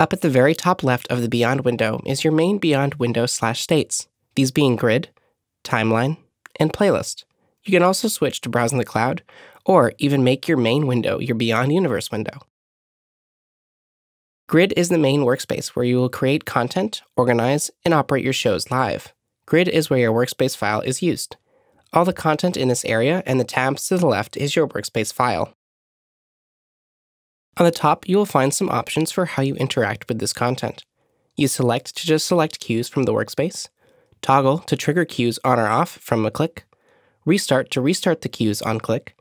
Up at the very top left of the Beyond window is your main Beyond window /states, these being Grid, Timeline, and Playlist. You can also switch to Browse in the Cloud, or even make your main window your Beyond Universe window. Grid is the main workspace where you will create content, organize, and operate your shows live. Grid is where your workspace file is used. All the content in this area and the tabs to the left is your workspace file. On the top, you will find some options for how you interact with this content. Use Select to just select cues from the workspace, Toggle to trigger cues on or off from a click, Restart to restart the cues on click,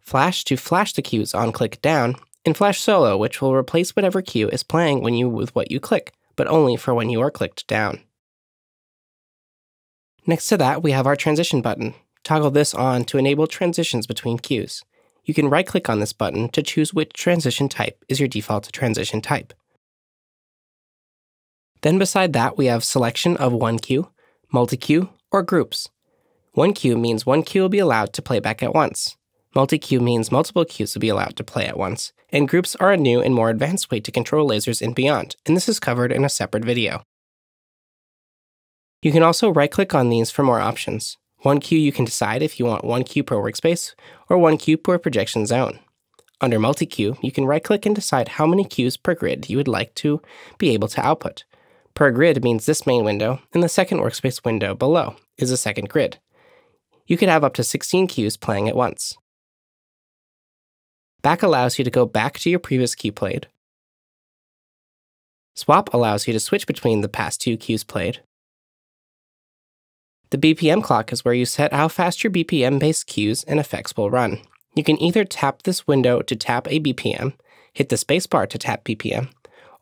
Flash to flash the cues on click down, and Flash Solo, which will replace whatever cue is playing with what you click, but only for when you are clicked down. Next to that, we have our Transition button. Toggle this on to enable transitions between cues. You can right-click on this button to choose which transition type is your default transition type. Then beside that, we have selection of one cue, multi-cue, or groups. One cue means one cue will be allowed to play back at once. Multi-cue means multiple cues will be allowed to play at once, and groups are a new and more advanced way to control lasers in Beyond, and this is covered in a separate video. You can also right-click on these for more options. One cue, you can decide if you want one cue per workspace or one cue per projection zone. Under multi-cue, you can right-click and decide how many cues per grid you would like to be able to output. Per grid means this main window, and the second workspace window below is a second grid. You could have up to 16 cues playing at once. Back allows you to go back to your previous cue played. Swap allows you to switch between the past two cues played. The BPM clock is where you set how fast your BPM-based cues and effects will run. You can either tap this window to tap a BPM, hit the spacebar to tap BPM,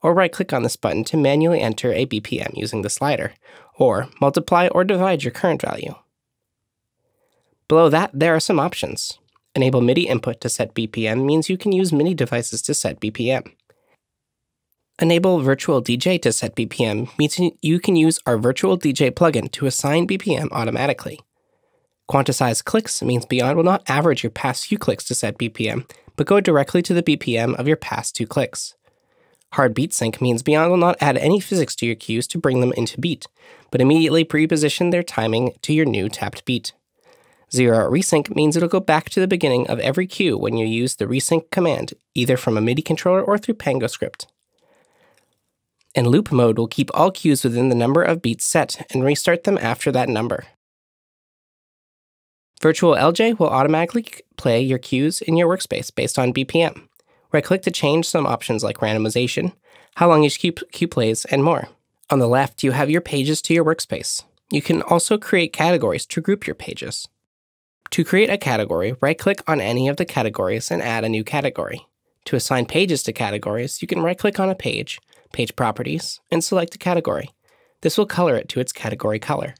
or right-click on this button to manually enter a BPM using the slider, or multiply or divide your current value. Below that, there are some options. Enable MIDI input to set BPM means you can use MIDI devices to set BPM. Enable Virtual DJ to set BPM means you can use our Virtual DJ plugin to assign BPM automatically. Quantize clicks means Beyond will not average your past few clicks to set BPM, but go directly to the BPM of your past two clicks. Hard beat sync means Beyond will not add any physics to your cues to bring them into beat, but immediately pre-position their timing to your new tapped beat. Zero resync means it'll go back to the beginning of every cue when you use the resync command, either from a MIDI controller or through PangoScript. And loop mode will keep all cues within the number of beats set and restart them after that number. Virtual LJ will automatically play your cues in your workspace based on BPM. Right-click to change some options like randomization, how long each cue plays, and more. On the left, you have your pages to your workspace. You can also create categories to group your pages. To create a category, right-click on any of the categories and add a new category. To assign pages to categories, you can right-click on a page, Page Properties, and select a category. This will color it to its category color.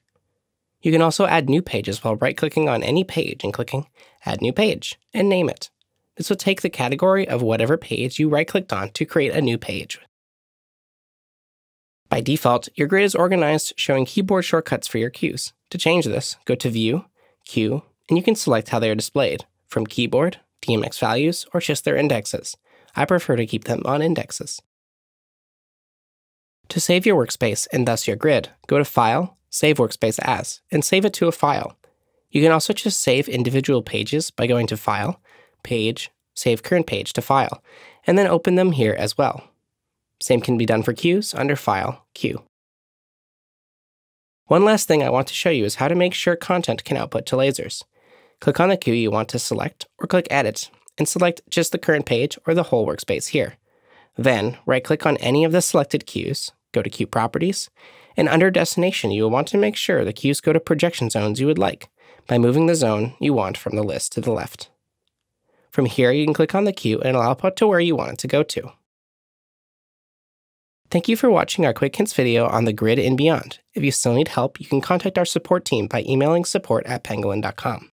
You can also add new pages while right-clicking on any page and clicking Add New Page and name it. This will take the category of whatever page you right-clicked on to create a new page. By default, your grid is organized showing keyboard shortcuts for your cues. To change this, go to View, Cue, and you can select how they are displayed, from keyboard, DMX values, or just their indexes. I prefer to keep them on indexes. To save your workspace, and thus your grid, go to File, Save Workspace As, and save it to a file. You can also just save individual pages by going to File, Page, Save Current Page to File, and then open them here as well. Same can be done for cues under File, Cue. One last thing I want to show you is how to make sure content can output to lasers. Click on the cue you want to select, or click Edit, and select just the current page or the whole workspace here. Then, right-click on any of the selected cues, go to Cue Properties, and under Destination you will want to make sure the cues go to projection zones you would like by moving the zone you want from the list to the left. From here you can click on the cue and it'll output to where you want it to go to. Thank you for watching our QuickHints video on the Grid and Beyond. If you still need help, you can contact our support team by emailing support@pangolin.com.